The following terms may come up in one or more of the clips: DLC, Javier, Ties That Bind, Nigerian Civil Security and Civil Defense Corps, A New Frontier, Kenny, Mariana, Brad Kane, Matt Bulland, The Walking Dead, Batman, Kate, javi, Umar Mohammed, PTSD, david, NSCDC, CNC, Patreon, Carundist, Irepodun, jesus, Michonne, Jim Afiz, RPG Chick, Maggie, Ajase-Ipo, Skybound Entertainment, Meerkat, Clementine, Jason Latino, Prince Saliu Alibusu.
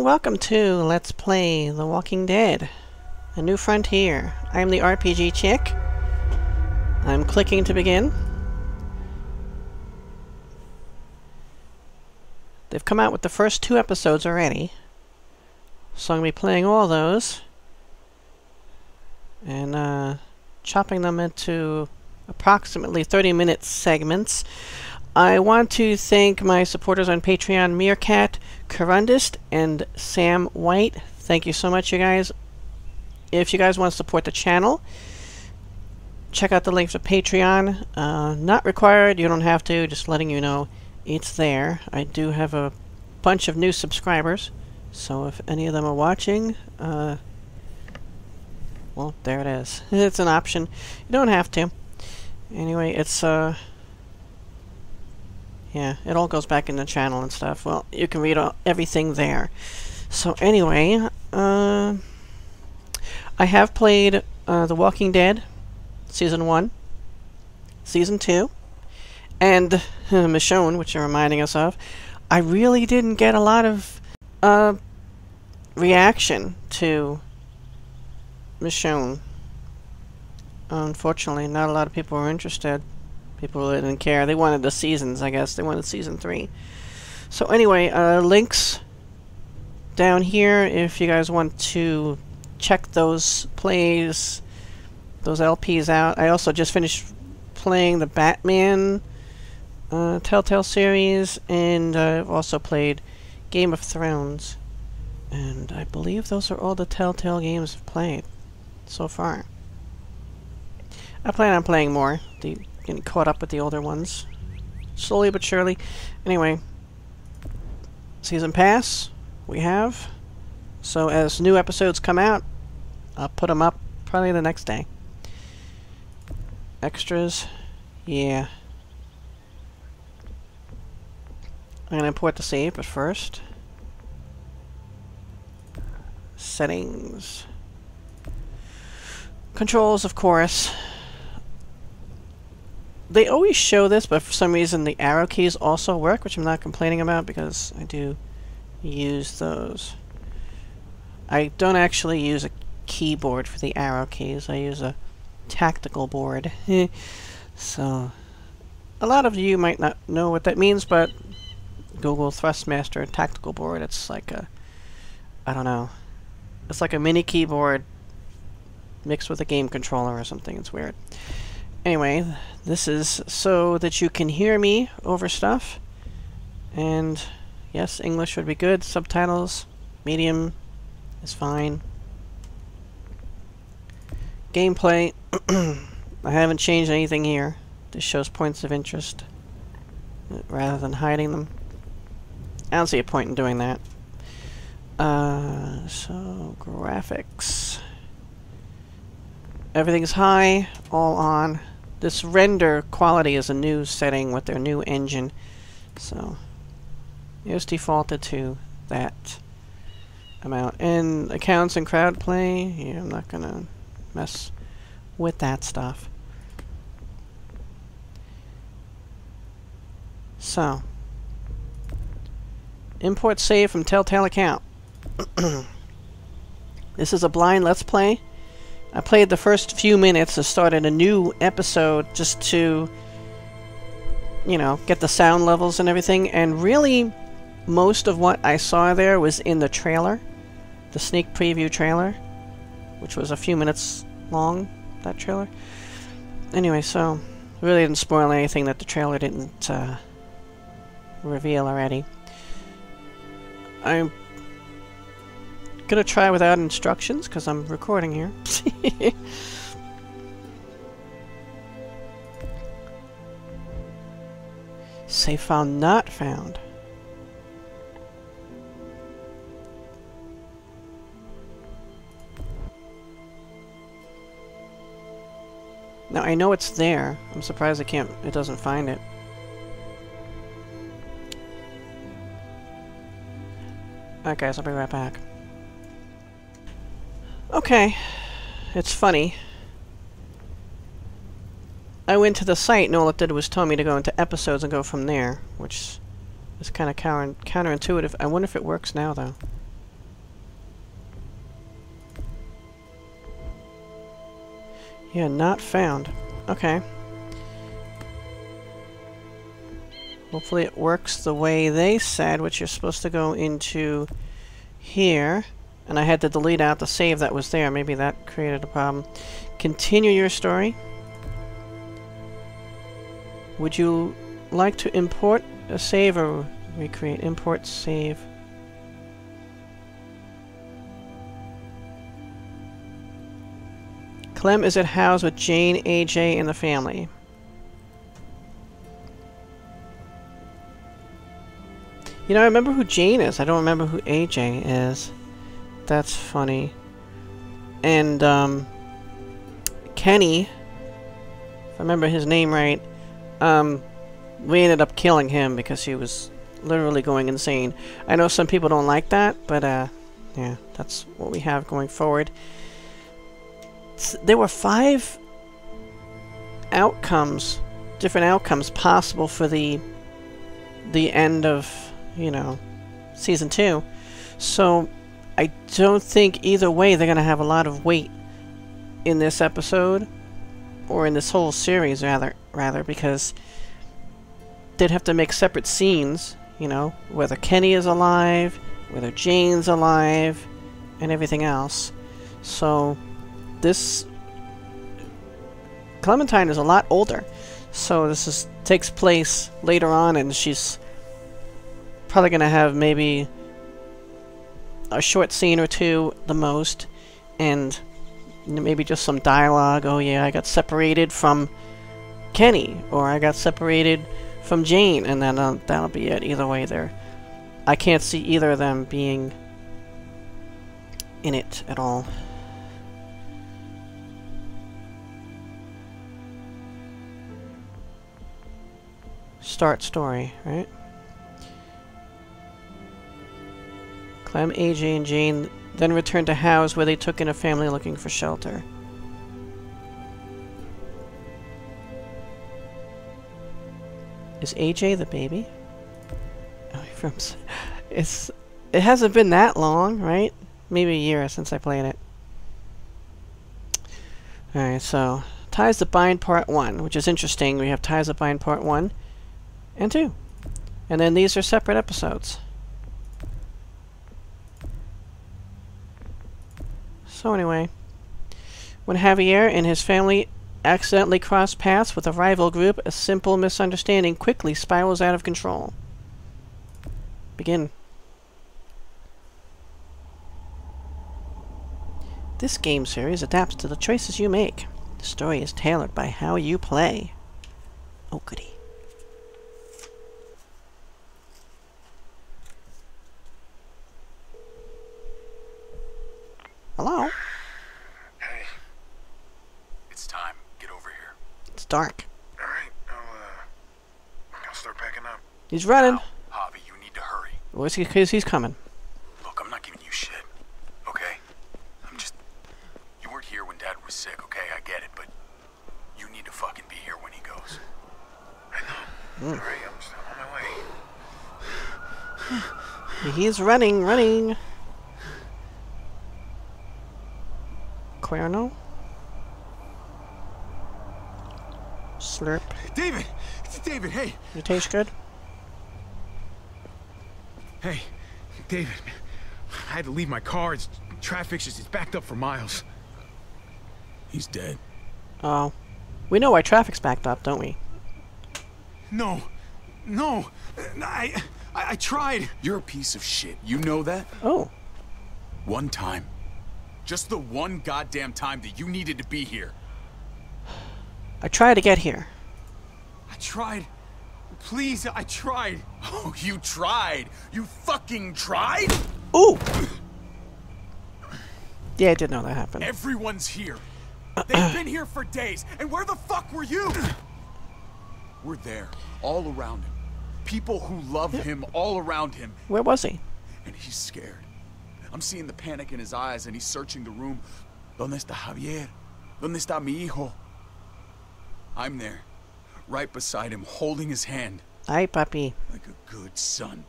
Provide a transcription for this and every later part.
and welcome to Let's Play The Walking Dead, A New Frontier. I'm the RPG Chick. I'm clicking to begin. They've come out with the first two episodes already, so I'm going to be playing all those and chopping them into approximately 30-minute segments. I want to thank my supporters on Patreon, Meerkat, Carundist, and Sam White. Thank you so much, you guys. If you guys want to support the channel, check out the link to Patreon. Not required, you don't have to, just letting you know it's there. I do have a bunch of new subscribers, so if any of them are watching, well, there it is. It's an option. You don't have to. Anyway, it's... yeah, it all goes back in the channel and stuff. Well, you can read everything there. So anyway, I have played The Walking Dead, Season 1, Season 2, and Michonne, which you're reminding us of. I really didn't get a lot of reaction to Michonne. Unfortunately, not a lot of people were interested. People didn't care. They wanted the seasons, I guess. They wanted Season 3. So anyway, links down here if you guys want to check those plays, those LPs out. I also just finished playing the Batman Telltale series, and I've also played Game of Thrones. And I believe those are all the Telltale games I've played so far. I plan on playing more. Getting caught up with the older ones. Slowly but surely. Anyway, season pass we have. So as new episodes come out, I'll put them up probably the next day. Extras. Yeah. I'm going to import the save, but first. Settings. Controls, of course. They always show this, but for some reason the arrow keys also work, which I'm not complaining about because I do use those. I don't actually use a keyboard for the arrow keys. I use a tactical board. So a lot of you might not know what that means, but Google Thrustmaster tactical board. It's like a, I don't know, it's like a mini keyboard mixed with a game controller or something. It's weird. Anyway, this is so that you can hear me over stuff. And yes, English would be good. Subtitles, medium is fine. Gameplay. I haven't changed anything here. This shows points of interest rather than hiding them. I don't see a point in doing that. So, graphics. Everything's high, all on. This render quality is a new setting with their new engine, so it was defaulted to that amount. And accounts and crowd play, yeah, I'm not gonna mess with that stuff. So, import save from Telltale account. This is a blind Let's Play. I played the first few minutes and started a new episode just to, you know, get the sound levels and everything. And really, most of what I saw there was in the trailer, the sneak preview trailer, which was a few minutes long, that trailer. Anyway, so, really didn't spoil anything that the trailer didn't reveal already. I'm gonna try without instructions because I'm recording here. Save file not found. Now I know it's there. I'm surprised it doesn't find it. Alright guys, I'll be right back. Okay, it's funny. I went to the site and all it did was tell me to go into episodes and go from there, which is kind of counterintuitive. I wonder if it works now, though. Yeah, not found. Okay. Hopefully it works the way they said, which you're supposed to go into here. And I had to delete out the save that was there. Maybe that created a problem. Continue your story. Would you like to import a save or recreate? Import save. Clem is at house with Jane, AJ, and the family. You know, I remember who Jane is. I don't remember who AJ is. That's funny. And, Kenny, if I remember his name right, we ended up killing him because he was literally going insane. I know some people don't like that, but, yeah, that's what we have going forward. There were 5 outcomes, different outcomes possible for the end of, you know, season 2. So I don't think either way they're going to have a lot of weight in this episode, or in this whole series rather, because they'd have to make separate scenes, you know, whether Kenny is alive, whether Jane's alive, and everything else. So this Clementine is a lot older, so this is takes place later on, and she's probably gonna have maybe a short scene or two the most, and maybe just some dialogue. Oh yeah, I got separated from Kenny, or I got separated from Jane, and then that'll be it. Either way there, I can't see either of them being in it at all. Start story, right? Clem, AJ, and Jane then returned to house where they took in a family looking for shelter. Is AJ the baby? Oh, from it hasn't been that long, right? Maybe a year since I played it. Alright, so Ties That Bind Part 1, which is interesting. We have Ties That Bind Part 1. And 2. And then these are separate episodes. So anyway, when Javier and his family accidentally cross paths with a rival group, a simple misunderstanding quickly spirals out of control. Begin. This game series adapts to the choices you make. The story is tailored by how you play. Oh, goody. Hello? Hey. It's time. Get over here. It's dark. Alright, I'll start packing up. He's running. Now, Javi, you need to hurry. Well, it's because he's coming. Look, I'm not giving you shit, okay? I'm just... You weren't here when Dad was sick, okay? I get it, but you need to fucking be here when he goes. I know. Hurry, I'm still on my way. He's running, running. Cuerno? Slurp. David! It's David, hey! You taste good? Hey, David. I had to leave my car. It's traffic, it's backed up for miles. He's dead. Oh. We know why traffic's backed up, don't we? No. No. I tried. You're a piece of shit. You know that? Oh. One time. Just the one goddamn time that you needed to be here. I tried to get here. I tried. Please, I tried. Oh, you tried. You fucking tried? Ooh. Yeah, I did know that happened. Everyone's here. They've been here for days. And where the fuck were you? We're there. All around him. People who love him all around him. Where was he? And he's scared. I'm seeing the panic in his eyes, and he's searching the room. ¿Dónde está Javier? ¿Dónde está mi hijo? I'm there, right beside him, holding his hand. Ay, papi. Like a good son.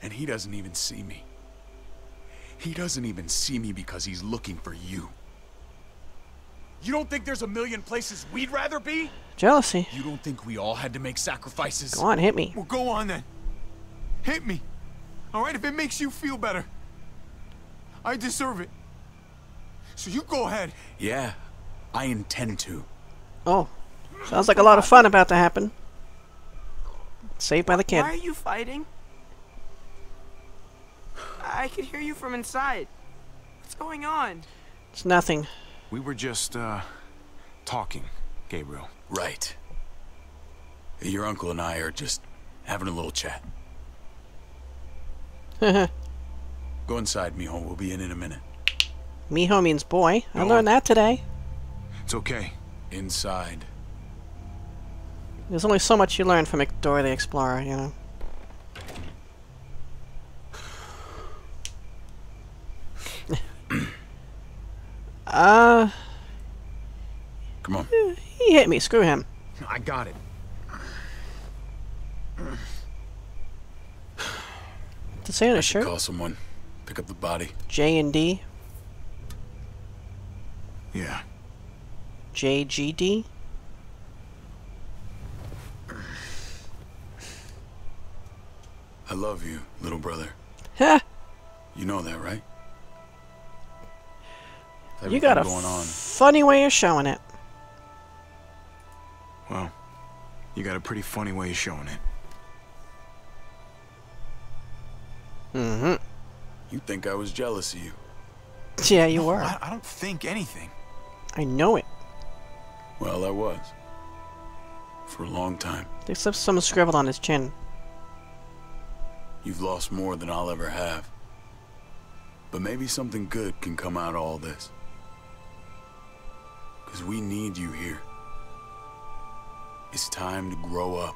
And he doesn't even see me. He doesn't even see me because he's looking for you. You don't think there's a million places we'd rather be? Jealousy. You don't think we all had to make sacrifices? Go on, hit me. Well, go on then. Hit me. All right, if it makes you feel better. I deserve it. So you go ahead. Yeah, I intend to. Oh, sounds like a lot of fun about to happen. Saved by the kid. Why are you fighting? I could hear you from inside. What's going on? It's nothing. We were just, talking, Gabriel. Right. Your uncle and I are just having a little chat. Go inside, mijo. We'll be in a minute. Mijo means boy. No. I learned that today. It's okay. Inside. There's only so much you learn from Dora the Explorer, you know. Come on. He hit me. Screw him. I got it. Does it say on his shirt? Call someone. Pick up the body. J and D. Yeah. JGD. I love you, little brother. Huh? You know that, right? You got a funny way of showing it. Well, you got a pretty funny way of showing it. Mm-hmm. You think I was jealous of you? Yeah, you were. I don't think anything. I know it. Well, I was. For a long time. Except some scribbled on his chin. You've lost more than I'll ever have. But maybe something good can come out of all this. Because we need you here. It's time to grow up.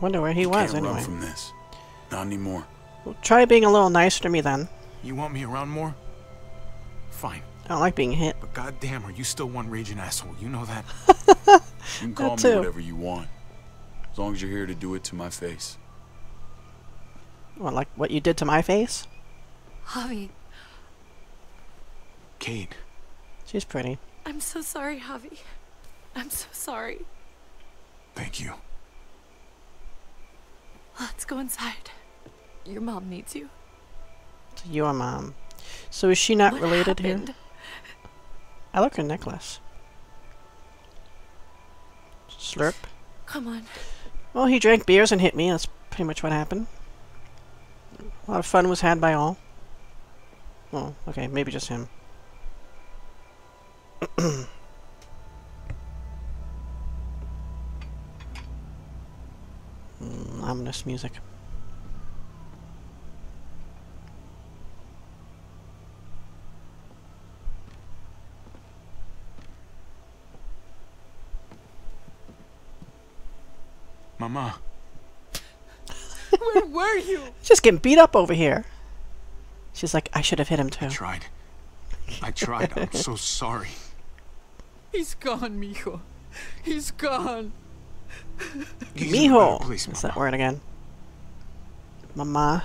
Wonder where he was anyway. Can't run from this. Not anymore. Well, try being a little nicer to me then. You want me around more? Fine. I don't like being hit. But goddamn, are you still one raging asshole? You know that. You can call me whatever you want, as long as you're here to do it to my face. What, like what you did to my face? Javi. Kate. She's pretty. I'm so sorry, Javi. I'm so sorry. Thank you. Let's go inside. Your mom needs you. It's your mom. So is she not related here? I like her necklace. Slurp. Come on. Well, he drank beers and hit me. That's pretty much what happened. A lot of fun was had by all. Well, okay, maybe just him. Ominous music. Mama. Where were you? Just getting beat up over here. She's like, I should have hit him too. I tried. I'm so sorry. He's gone, mijo. He's gone. He's mijo. Place, is that word again? Mama.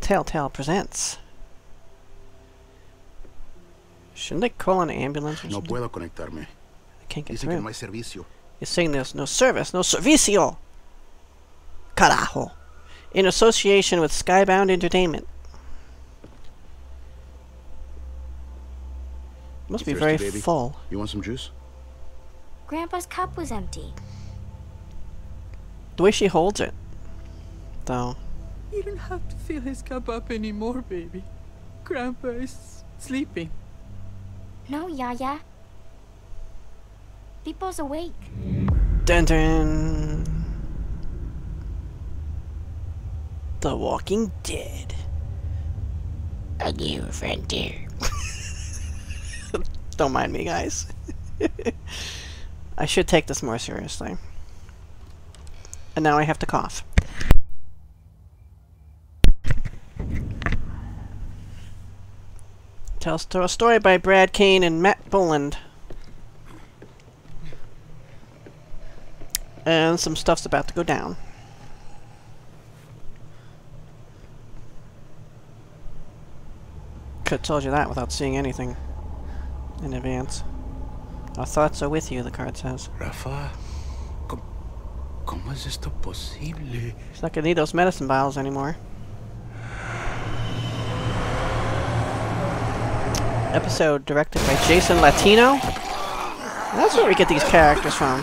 Telltale presents. Shouldn't I call an ambulance or something? No puedo conectarme. I can't get through. It's saying there's no service. No servicio! Carajo! In association with Skybound Entertainment. Must be very full. You want some juice? Grandpa's cup was empty. The way she holds it, though. You don't have to fill his cup up anymore, baby. Grandpa is sleeping. No, Yaya. People's awake. Dun dun. The Walking Dead. A New Frontier. Don't mind me, guys. I should take this more seriously. And now I have to cough. Tell a Story by Brad Kane and Matt Bulland. And some stuff's about to go down. Could have told you that without seeing anything in advance. Our thoughts are with you, the card says. Rafa, ¿cómo es esto posible? She's not gonna need those medicine bottles anymore. Episode directed by Jason Latino. That's where we get these characters from.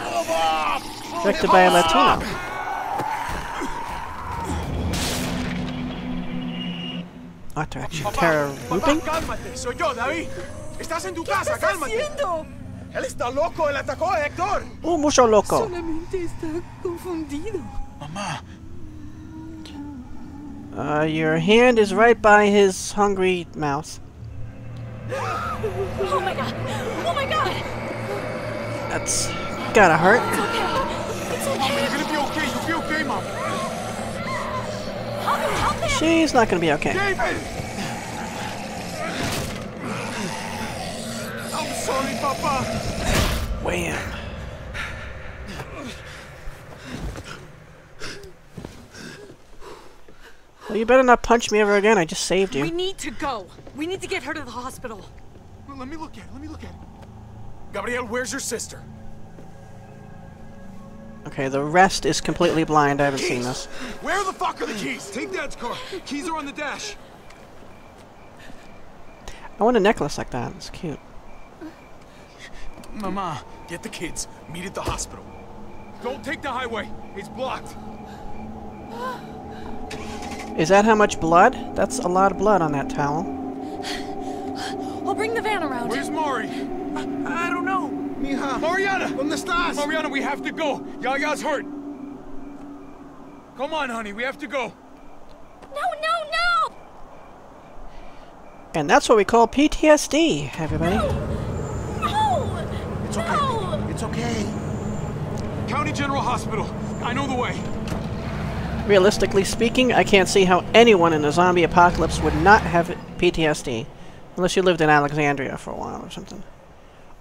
Directed by a Latino. Art direction, Tara Rubin. Oh, mucho loco. Your hand is right by his hungry mouth. Oh my god! Oh my god! That's gotta hurt. It's okay. You're gonna be okay. You'll be okay, Mom. Help him. She's not gonna be okay. David! I'm sorry, Papa. Wham. Well, you better not punch me ever again. I just saved you. We need to go. We need to get her to the hospital. Well, let me look at it. Let me look at it. Gabriel, where's your sister? Okay, the rest is completely blind. I haven't seen this. Where the fuck are the keys? Take Dad's car. Keys are on the dash. I want a necklace like that. It's cute. Mama, get the kids. Meet at the hospital. Don't take the highway. It's blocked. Is that how much blood? That's a lot of blood on that towel. I'll bring the van around. Where's Mari? I don't know. Mija. Mariana! ¿Dónde estás? Mariana, we have to go. Yaya's hurt. Come on, honey. We have to go. No, no, no! And that's what we call PTSD, everybody. No! No! It's okay. No. It's okay. County General Hospital. I know the way. Realistically speaking, I can't see how anyone in a zombie apocalypse would not have PTSD. Unless you lived in Alexandria for a while or something.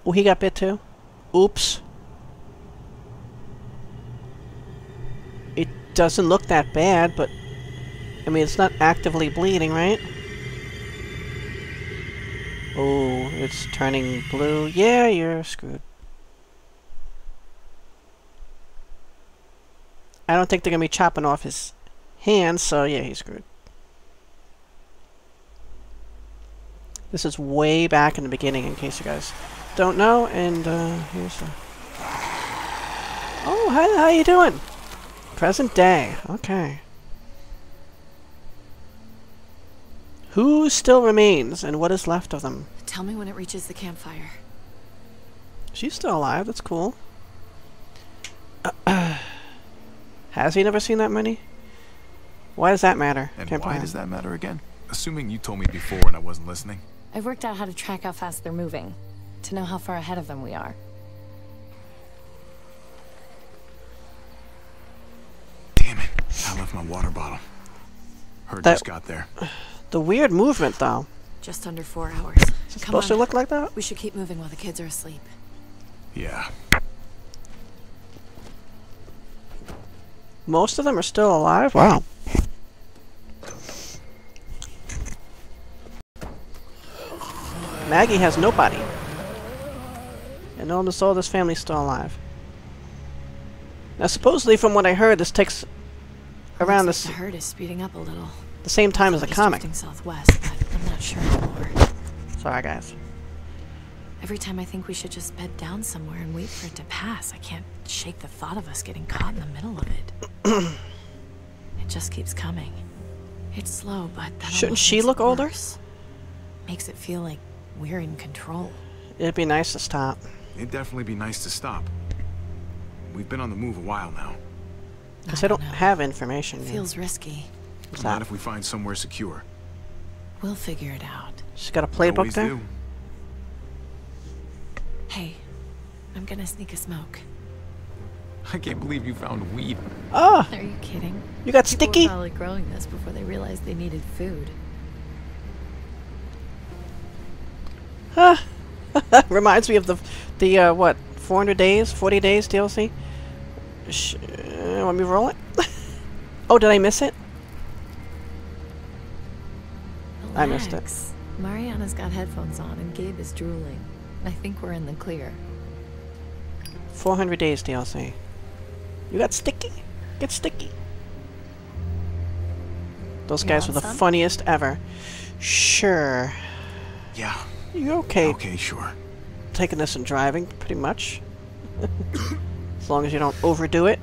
Oh, he got bit too? Oops. It doesn't look that bad, but... I mean, it's not actively bleeding, right? Oh, it's turning blue. Yeah, you're screwed. I don't think they're going to be chopping off his hands, so yeah, he's screwed. This is way back in the beginning, in case you guys don't know, and here's the... Oh, how you doing? Present day, okay. Who still remains, and what is left of them? Tell me when it reaches the campfire. She's still alive, that's cool. Has he never seen that many? Why does that matter? And why does that matter again? Assuming you told me before and I wasn't listening. I've worked out how to track how fast they're moving, to know how far ahead of them we are. Damn it! I left my water bottle. Heard just got there. The weird movement, though. Just under 4 hours. Is it supposed to look like that? We should keep moving while the kids are asleep. Yeah. Most of them are still alive? Wow. Maggie has nobody. And almost all this family's still alive. Now supposedly from what I heard, this takes around this... The herd is speeding up a little. The same time as the comic. Southwest, but I'm not sure anymore. Sorry guys. Every time I think we should just bed down somewhere and wait for it to pass, I can't shake the thought of us getting caught in the middle of it. It just keeps coming. It's slow, but that shouldn't she look older? Makes it feel like we're in control. It'd be nice to stop. It'd definitely be nice to stop. We've been on the move a while now. Because I don't have information. It feels risky. Not if we find somewhere secure. We'll figure it out. She's got a playbook there. Do. Hey, I'm gonna sneak a smoke. I can't believe you found weed. Oh! Are you kidding? You got people sticky? Were probably growing this before they realized they needed food. Huh? Reminds me of the what? 400 days, 40 days DLC. Want me to roll it? Oh, did I miss it? Relax. I missed it. Mariana's got headphones on and Gabe is drooling. I think we're in the clear. 400 days DLC. You got sticky? Get sticky. Those guys were the funniest ever. Sure. Yeah. You okay? Okay, sure. Taking this and driving, pretty much. As long as you don't overdo it.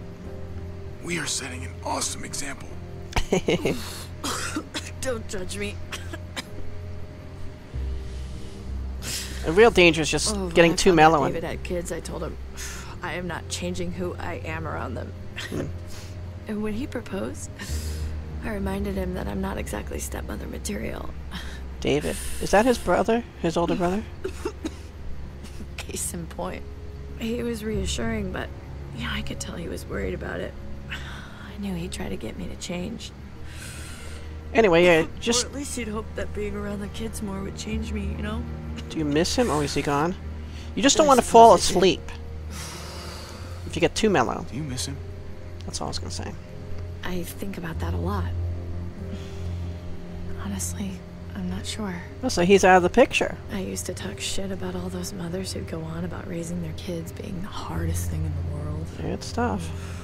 We are setting an awesome example. Don't judge me. The real danger is just getting too mellow. David had kids. I told him, I am not changing who I am around them. And when he proposed, I reminded him that I'm not exactly stepmother material. David, is that his brother? His older brother? Case in point. He was reassuring, but yeah, I could tell he was worried about it. I knew he'd try to get me to change. Anyway, yeah, just... Or at least he'd hope that being around the kids more would change me, you know? Do you miss him? Or is he gone? You just don't want to fall asleep. If you get too mellow. Do you miss him? That's all I was going to say. I think about that a lot. Honestly, I'm not sure. Oh, so he's out of the picture. I used to talk shit about all those mothers who'd go on about raising their kids being the hardest thing in the world. It's tough.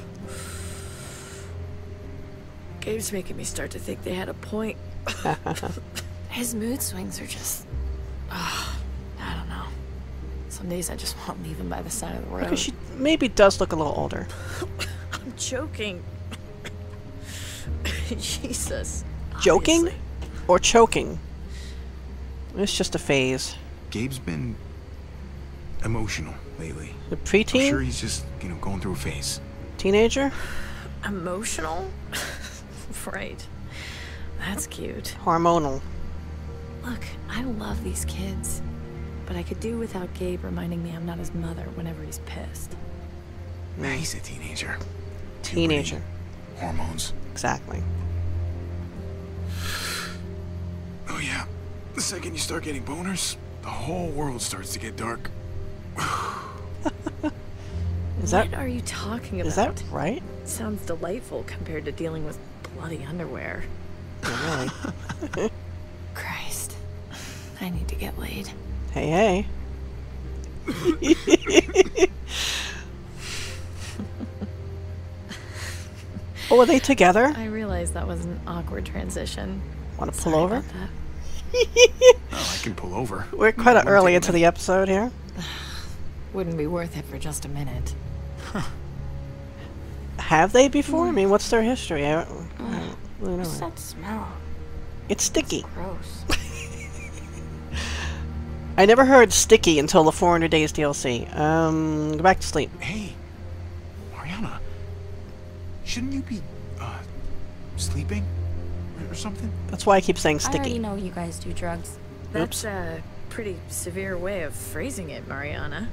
Gabe's making me start to think they had a point. His mood swings are just... I don't know. Some days I just want to leave him by the side of the road. Because she maybe does look a little older. I'm joking. Jesus. Joking? Obviously. Or choking? It's just a phase. Gabe's been emotional lately. The preteen? I'm sure he's just, you know, going through a phase. Teenager? Emotional? Right. That's cute. Hormonal. Look, I love these kids, but I could do without Gabe reminding me I'm not his mother whenever he's pissed. Nah, he's a teenager. Teenager. Hormones. Exactly. Oh yeah, the second you start getting boners, the whole world starts to get dark. Is that, what are you talking about? Is that right? Sounds delightful compared to dealing with bloody underwear. Yeah, really. Christ, I need to get laid. Hey, hey. Oh, are they together? I realized that was an awkward transition. Want to pull over? Oh, I can pull over. We're quite early into the episode here. Wouldn't be worth it for just a minute. Huh. Have they before? I mean, what's their history? I don't know. What's that smell? It's sticky. It's gross. I never heard sticky until the 400 Days DLC. Go back to sleep. Hey, Mariana, shouldn't you be sleeping or something? That's why I keep saying sticky. I already know you guys do drugs. That's a pretty severe way of phrasing it, Mariana.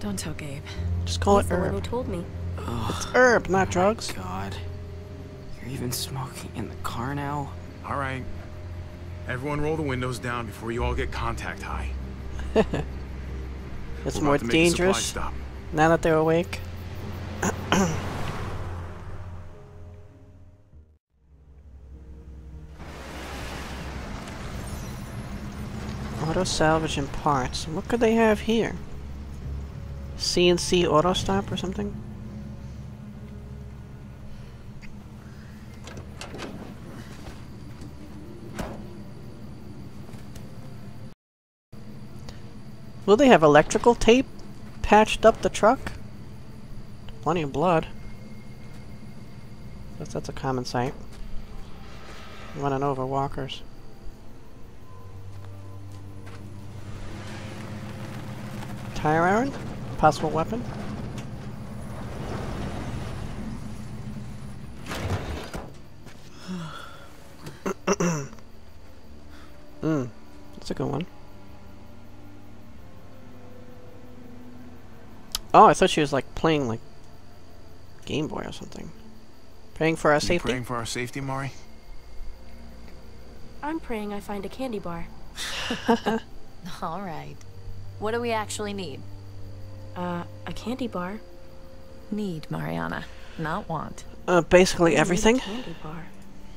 Don't tell Gabe. Just call it herb. Who told me? Oh, it's herb, not drugs. God, you're even smoking in the car now. All right, everyone, roll the windows down before you all get contact high. It's more dangerous now that they're awake. Auto salvage and parts. What could they have here? CNC auto stop or something? Will they have electrical tape patched up the truck? Plenty of blood. That's a common sight. Running over walkers. Tire iron? Possible weapon? That's a good one. Oh, I thought she was like playing like Game Boy or something. Praying for our safety? Praying for our safety, Mari? I'm praying I find a candy bar. Alright. What do we actually need? A candy bar. Need, Mariana. Not want. Basically everything? Candy bar.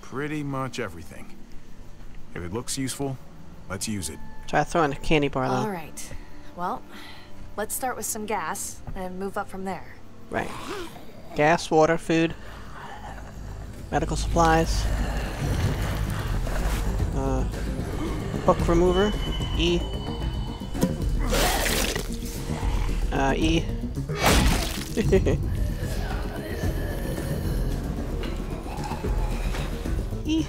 Pretty much everything. If it looks useful, Let's use it. Try throwing a candy bar, though. All right. Well, let's start with some gas and move up from there. Right. Gas, water, food, medical supplies, book remover, E. E. E.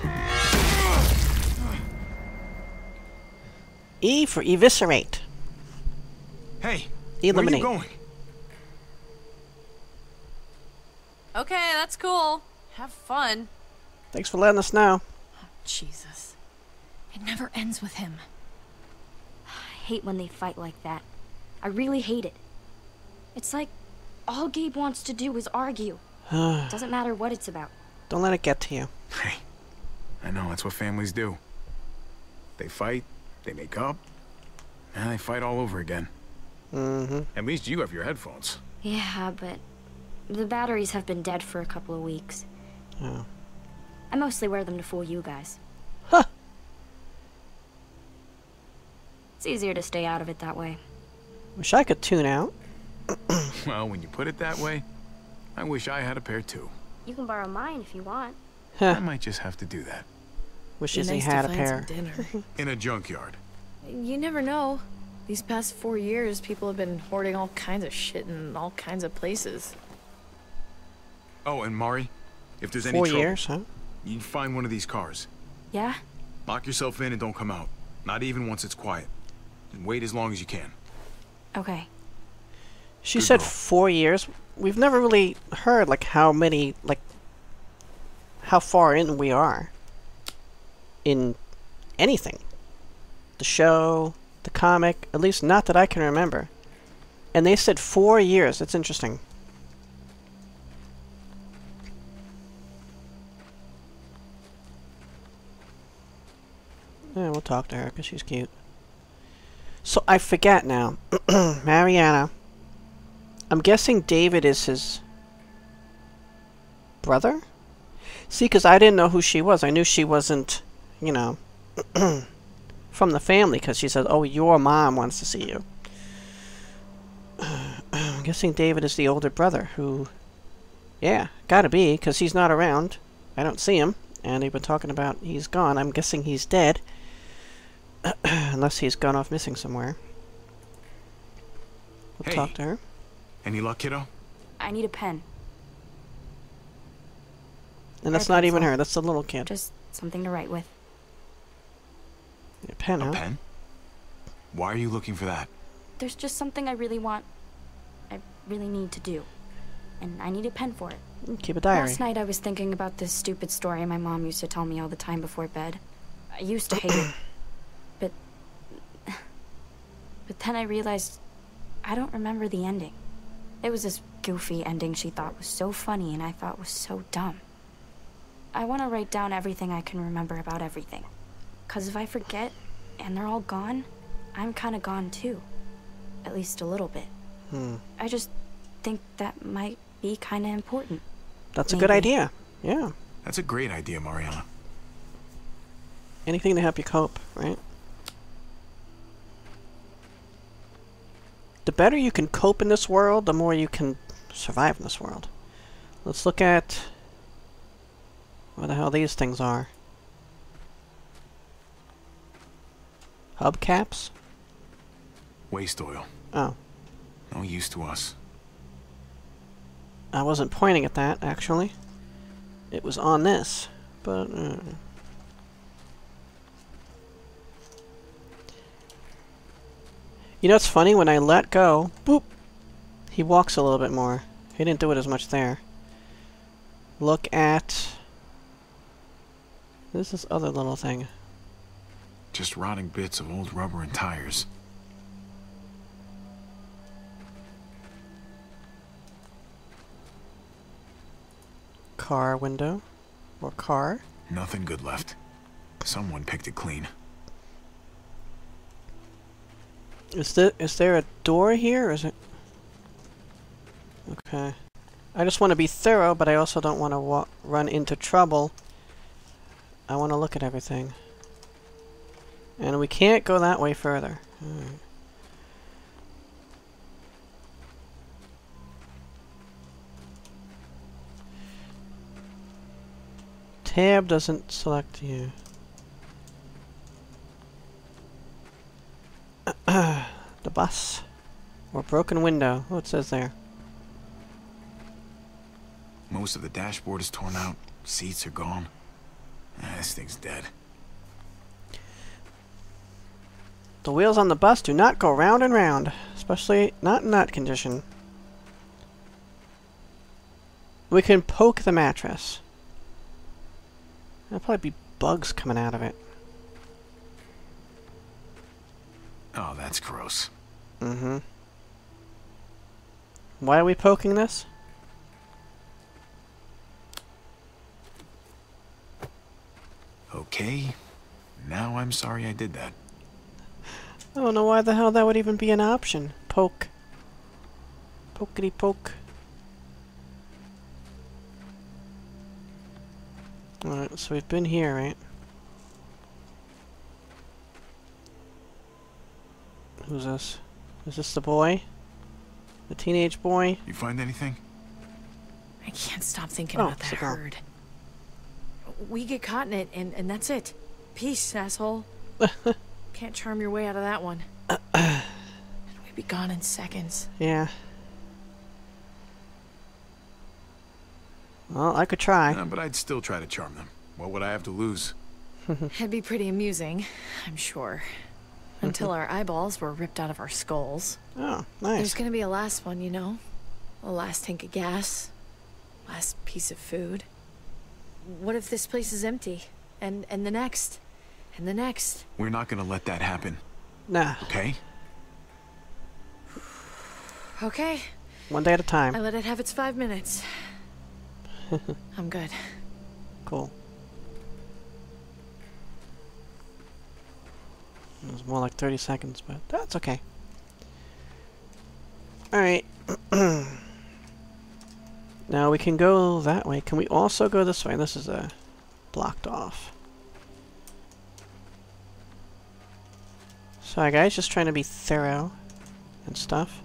E for eviscerate. Hey, eliminate. Where are you going? Okay, that's cool. Have fun. Thanks for letting us know. Oh, Jesus. It never ends with him. I hate when they fight like that. I really hate it. It's like all Gabe wants to do is argue. It doesn't matter what it's about. Don't let it get to you. Hey, I know, that's what families do. They fight, they make up, and they fight all over again. Mm-hmm. At least you have your headphones. Yeah, but... the batteries have been dead for a couple of weeks. Oh. I mostly wear them to fool you guys. Huh. It's easier to stay out of it that way. Wish I could tune out. Well, when you put it that way, I wish I had a pair too. You can borrow mine if you want. Huh. I might just have to do that. Wishes he had a pair. In a junkyard. You never know. These past 4 years, people have been hoarding all kinds of shit in all kinds of places. Oh, and Mari, if there's any trouble, you can find one of these cars. Yeah? Lock yourself in and don't come out. Not even once it's quiet. And wait as long as you can. Okay. She said 4 years. We've never really heard, like, how many, like, how far in we are. In anything. The show, the comic, at least not that I can remember. And they said 4 years. That's interesting. Yeah, we'll talk to her because she's cute. So I forget now. Mariana. I'm guessing David is his brother? See, because I didn't know who she was. I knew she wasn't, you know, from the family because she said, oh, your mom wants to see you. I'm guessing David is the older brother who, yeah, gotta be because he's not around. I don't see him. And they've been talking about he's gone. I'm guessing he's dead. Unless he's gone off missing somewhere. We'll talk to her. Any luck, kiddo? I need a pen. And that's not even her. That's the little kid. Just something to write with. A pen, huh? A pen? Why are you looking for that? There's just something I really want. I really need to do. And I need a pen for it. Keep a diary. Last night I was thinking about this stupid story my mom used to tell me all the time before bed. I used to hate it. But then I realized I don't remember the ending. It was this goofy ending she thought was so funny and I thought was so dumb. I want to write down everything I can remember about everything. Because if I forget and they're all gone, I'm kind of gone too. At least a little bit. Hmm. I just think that might be kind of important. That's a good idea. Yeah. That's a great idea, Mariana. Anything to help you cope, right? The better you can cope in this world, the more you can survive in this world. Let's look at what the hell these things are. Hubcaps? Waste oil. Oh. No use to us. I wasn't pointing at that, actually. It was on this, but... You know, it's funny, when I let go, boop, he walks a little bit more. He didn't do it as much there. Look at... There's this other little thing. Just rotting bits of old rubber and tires. Car window? Or car? Nothing good left. Someone picked it clean. Is there a door here, or is it... Okay. I just want to be thorough, but I also don't want to run into trouble. I want to look at everything. And we can't go that way further. Hmm. Tab doesn't select you. The bus. Or broken window. Oh, it says there. Most of the dashboard is torn out. Seats are gone. This thing's dead. The wheels on the bus do not go round and round. Especially not in that condition. We can poke the mattress. There'll probably be bugs coming out of it. Oh, that's gross. Mm-hmm. Why are we poking this? Okay. Now I'm sorry I did that. I don't know why the hell that would even be an option. Poke. Pokety poke. Alright, so we've been here, right? Who's this? Is this the boy? The teenage boy? You find anything? I can't stop thinking about that herd. We get caught in it, and that's it. Peace, asshole. Can't charm your way out of that one. We'd be gone in seconds. Yeah. Well, I could try. Yeah, but I'd still try to charm them. What would I have to lose? It'd be pretty amusing, I'm sure. Until our eyeballs were ripped out of our skulls. Oh, nice. There's gonna be a last one, you know? A last tank of gas. Last piece of food. What if this place is empty? And the next? And the next? We're not gonna let that happen. Nah. Okay? Okay. One day at a time. I let it have its 5 minutes. I'm good. Cool. It was more like 30 seconds, but that's okay. Alright. Now we can go that way. Can we also go this way? This is blocked off. Sorry guys, just trying to be thorough and stuff.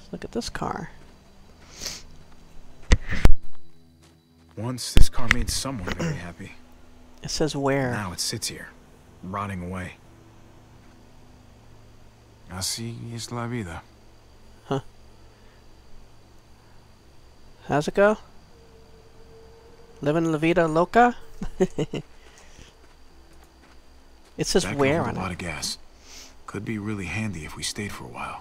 Let's look at this car. Once this car made someone very happy. It says where. Now it sits here. Rotting away. Así es la vida. Huh. How's it go? Living la vida loca? It says that where on it. A lot of gas. Could be really handy if we stayed for a while.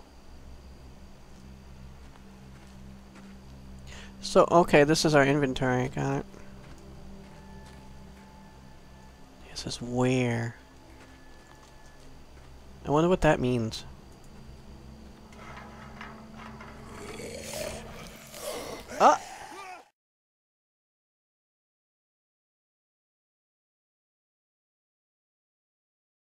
So, okay, this is our inventory. Got it. It says where. I wonder what that means.